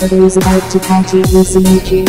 Other is about to counter-hallucinate you.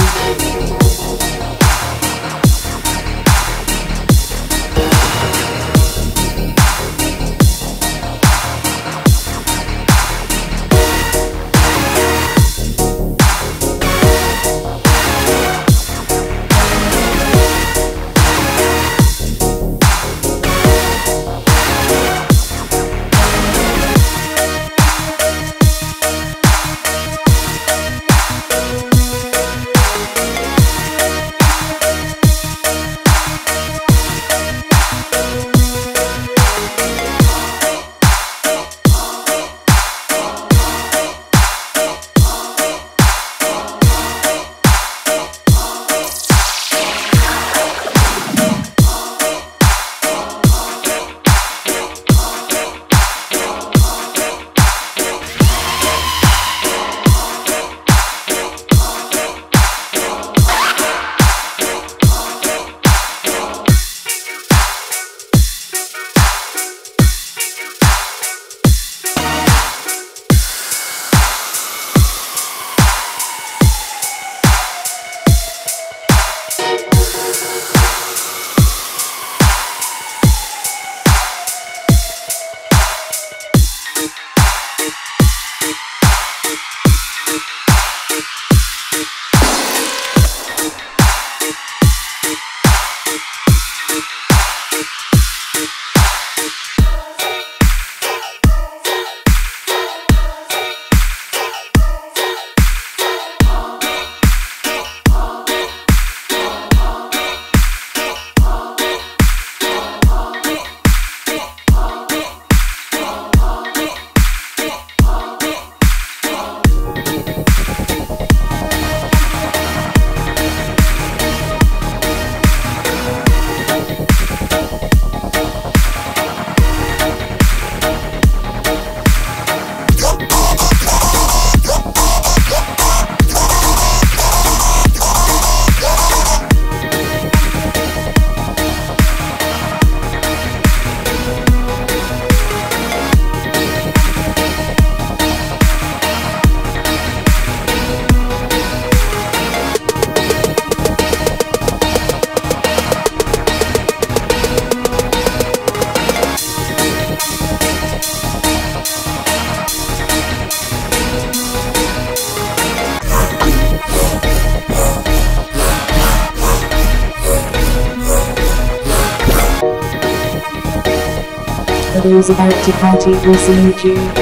Others about to party will salute you.